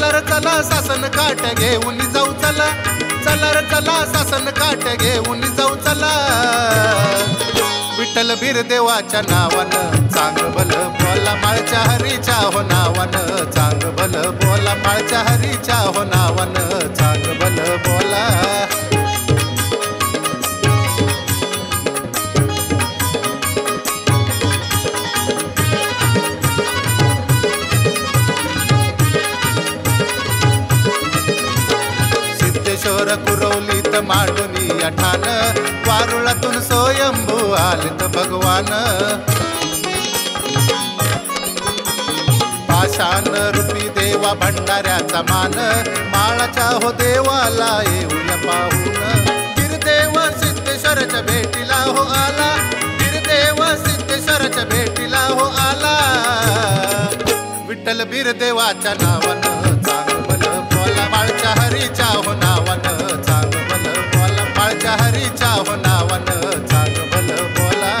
चला र चला सासन काट घेऊन जाऊ चला, चला र चला सासन काट घेऊन जाऊ चला. विठ्ठल बिरदेवाच्या नावान चांग भल बोला माळच्या हरीच्या हो नावान, चांग भल बोला माळच्या हरीच्या हो नावान, चांग भल बोला. कुरवलीत मांडुनी अठान वारुळातून स्वयंभू आलेत भगवान, पाषाण रूपी देवा भंडाऱ्याचा मान माळाचा हो देवाला येऊया पाहून. गिरदेवा सिद्धेश्वराच्या भेटीला हो आला, गिरदेवा सिद्धेश्वराच्या भेटीला हो आला. विठ्ठल बिरदेवाच्या नावानं माळच्या हरीच्या हो नावन, चांग भल बोला माळच्या हरीच्या हो नावन, चांग भल बोला.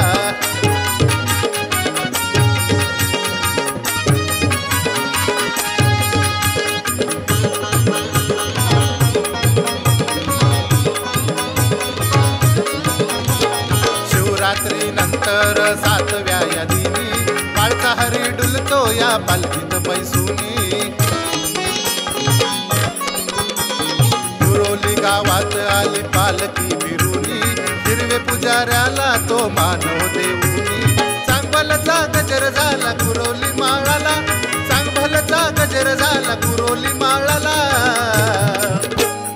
शिवरात्री नंतर सातव्या या दिनी माळचा हरी डुलतो या पालखीत बैसुनी. गावात आली पालकी फिरुनी हिरवे पुजाऱ्याला तो मानव देऊनी. चांगभलचा गजर झाला कुरोली माळाला, चांगभलचा गजर झाला कुरोली माळाला.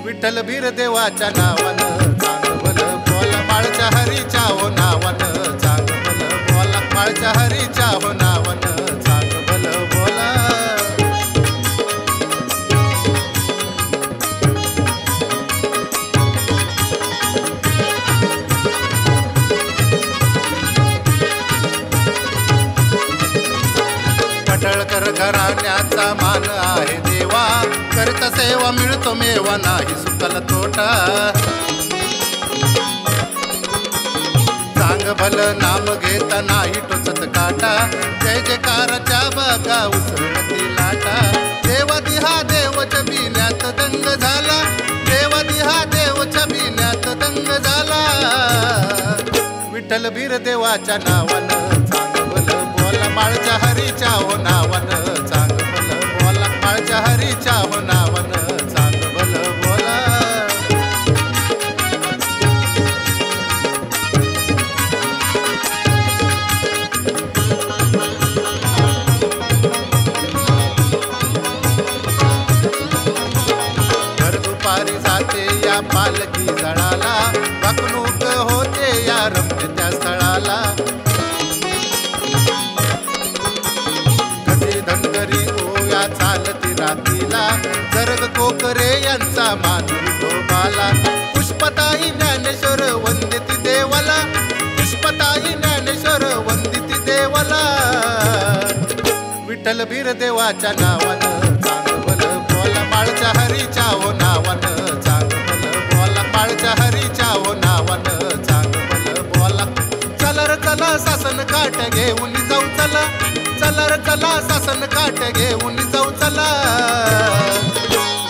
विठ्ठल बिरदेवाच्या नावानं चांगभल बोला माळच्या हरीच्या हो नावानं, चांगभल बोला माळच्या हरीच्या हो नावानं, चांगभल बोला. पडळकर घराण्याचा मान आहे देवा, करता सेवा मिळतो मेवा नाही सुकल तोटा. चांग भल नाम घेता नाही टोचत काटा, जय जयकाराच्या बागा उसळती लाटा. देवादी हा देवच्या बिन्यात दंग झाला, देवादी हा देवच्या बिन्यात दंग झाला. विठ्ठल बिरदेवाच्या नावानं माळच्या हरीच्या हो नावन, चांग भल बोला माळच्या हरीच्या हो नावन, चांग भल बोला. घर दुपारी जाते या पालखी जळाला, वाकणूक होते या रम्य त्या स्थळाला. धनगरी ओव्या चालती रात्रीला, जरग कोकरे यांचा माधुरी गोपाला. पुष्पताई ज्ञानेश्वर वंदिती देवाला, पुष्पताई ज्ञानेश्वर वंदिती देवाला. विठ्ठल बिरदेवाच्या नावानं चांगभल बोला माळच्या हरीच्या हो नावानं, चांगभल बोला माळच्या हरीच्या हो नावानं, चांगभल बोला. चला र चला सासन काट घेऊन जाऊ चला, चला र चला सासन काट घेऊन जाऊ चला.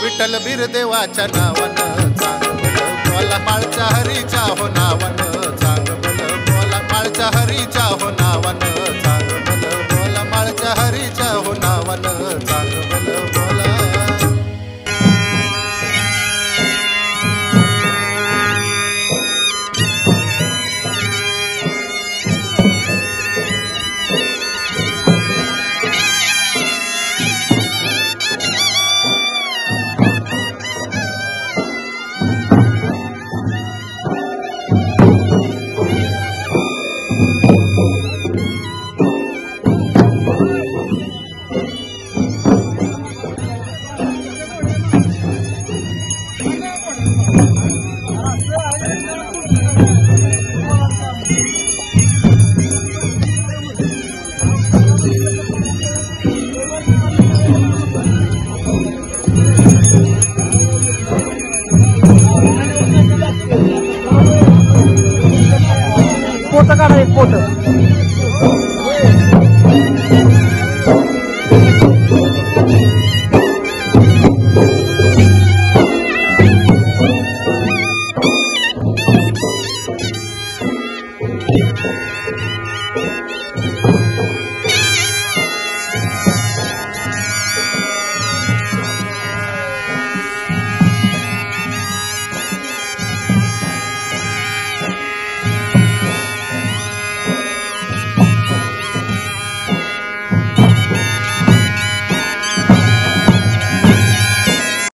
विठ्ठल बिरदेवाच्या नावानं चांगभल बोला माळच्या हरीच्या हो नावानं, चांगभल बोला माळच्या हरीच्या हो नावानं, चांगभल बोला माळच्या हरीच्या हो नावानं, चांगभल बोला.